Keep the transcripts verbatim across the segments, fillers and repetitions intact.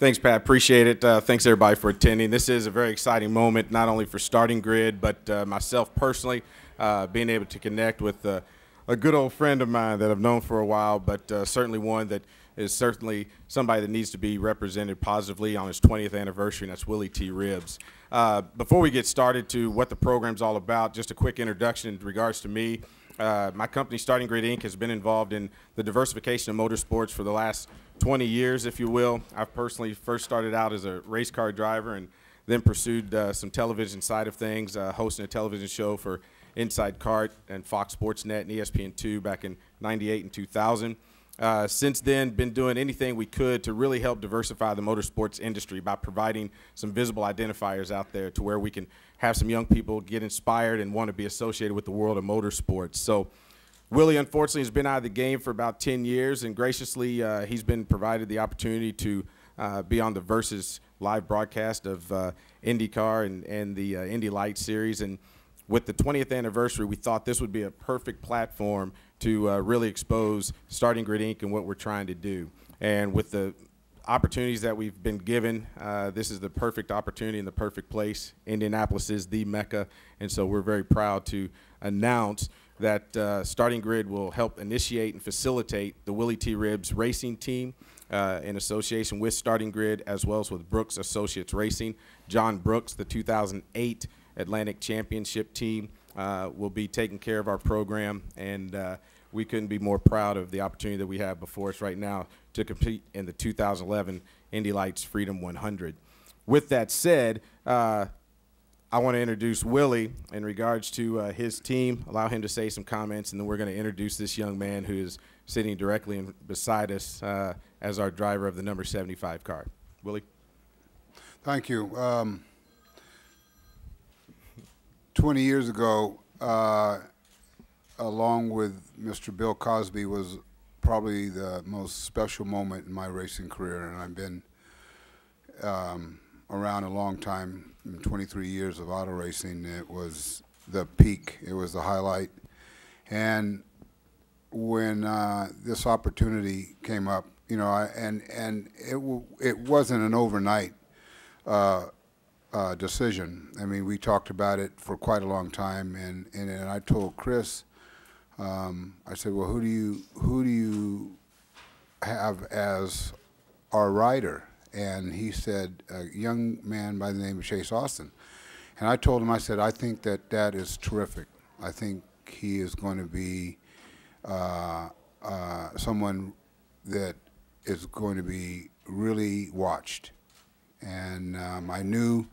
Thanks, Pat. Appreciate it. Uh, thanks, everybody, for attending. This is a very exciting moment, not only for Starting Grid, but uh, myself personally, uh, being able to connect with uh, a good old friend of mine that I've known for a while, but uh, certainly one that is certainly somebody that needs to be represented positively on his twentieth anniversary, and that's Willy T. Ribbs. Uh, before we get started to what the program's all about, just a quick introduction in regards to me. Uh, my company, Starting Grid, Incorporated, has been involved in the diversification of motorsports for the last twenty years, if you will. I personally first started out as a race car driver and then pursued uh, some television side of things, uh, hosting a television show for Inside Cart and Fox Sports Net and E S P N two back in ninety-eight and two thousand. Uh, since then, been doing anything we could to really help diversify the motorsports industry by providing some visible identifiers out there to where we can have some young people get inspired and want to be associated with the world of motorsports. So Willy, unfortunately, has been out of the game for about ten years, and graciously, uh, he's been provided the opportunity to uh, be on the Versus live broadcast of uh, IndyCar and, and the uh, Indy Lights series. And with the twentieth anniversary, we thought this would be a perfect platform to uh, really expose Starting Grid, Incorporated and what we're trying to do. And with the opportunities that we've been given, uh, this is the perfect opportunity and the perfect place. Indianapolis is the Mecca, and so we're very proud to announce that uh, Starting Grid will help initiate and facilitate the Willy T. Ribbs Racing Team uh, in association with Starting Grid, as well as with Brooks Associates Racing. John Brooks, the two thousand eight Atlantic Championship team, uh, will be taking care of our program, and uh, we couldn't be more proud of the opportunity that we have before us right now to compete in the two thousand eleven Indy Lights Freedom one hundred. With that said, uh, I want to introduce Willy in regards to uh, his team, allow him to say some comments, and then we're going to introduce this young man who is sitting directly in, beside us uh, as our driver of the number seventy-five car. Willy? Thank you. Um, twenty years ago, uh, along with Mister Bill Cosby, was probably the most special moment in my racing career, and I've been um, around a long time. In twenty-three years of auto racing, it was the peak, it was the highlight. And when uh, this opportunity came up, you know, I, and, and it, w it wasn't an overnight uh, uh, decision. I mean, we talked about it for quite a long time, and, and, and I told Chris, um, I said, well, who do you, who do you have as our rider? And he said, a young man by the name of Chase Austin. And I told him, I said, I think that that is terrific. I think he is going to be uh, uh, someone that is going to be really watched. And um, I knew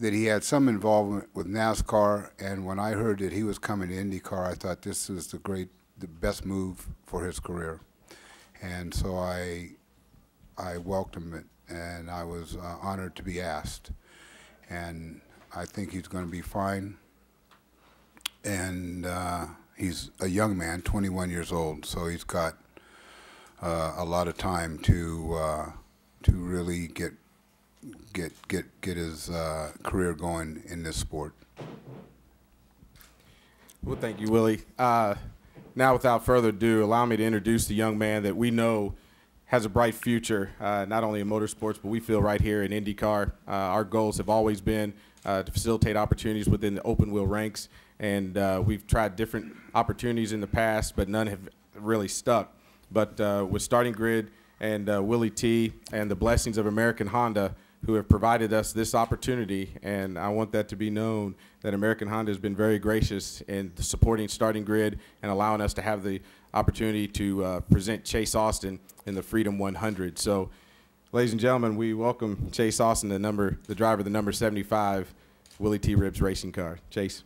that he had some involvement with NASCAR. And when I heard that he was coming to IndyCar, I thought this is the great, the best move for his career. And so I. I welcomed it, and I was uh, honored to be asked. And I think he's going to be fine. And uh, he's a young man, twenty-one years old, so he's got uh, a lot of time to uh, to really get get get get his uh, career going in this sport. Well, thank you, Willy. Uh, now, without further ado, allow me to introduce the young man that we know has a bright future, uh, not only in motorsports, but we feel right here in IndyCar. Uh, our goals have always been uh, to facilitate opportunities within the open wheel ranks, and uh, we've tried different opportunities in the past, but none have really stuck. But uh, with Starting Grid and uh, Willy T. and the blessings of American Honda, who have provided us this opportunity, and I want that to be known that American Honda has been very gracious in supporting Starting Grid and allowing us to have the opportunity to uh, present Chase Austin in the Freedom one hundred. So, ladies and gentlemen, we welcome Chase Austin, the number, the driver of the number seventy-five Willy T. Ribbs Racing car. Chase.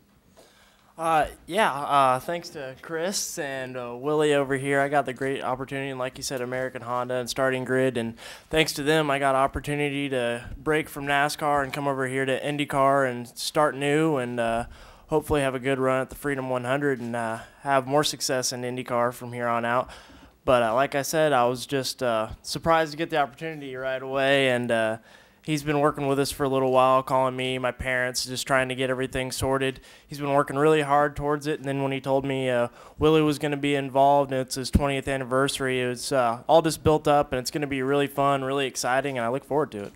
Uh, yeah, uh, thanks to Chris and uh, Willy over here. I got the great opportunity, and like you said, American Honda and Starting Grid, and thanks to them, I got opportunity to break from NASCAR and come over here to IndyCar and start new, and uh, hopefully have a good run at the Freedom one hundred and uh, have more success in IndyCar from here on out. But uh, like I said, I was just uh, surprised to get the opportunity right away, and uh, He's been working with us for a little while, calling me, my parents, just trying to get everything sorted. He's been working really hard towards it. And then when he told me uh, Willie was going to be involved and it's his twentieth anniversary, it was uh, all just built up, and it's going to be really fun, really exciting, and I look forward to it.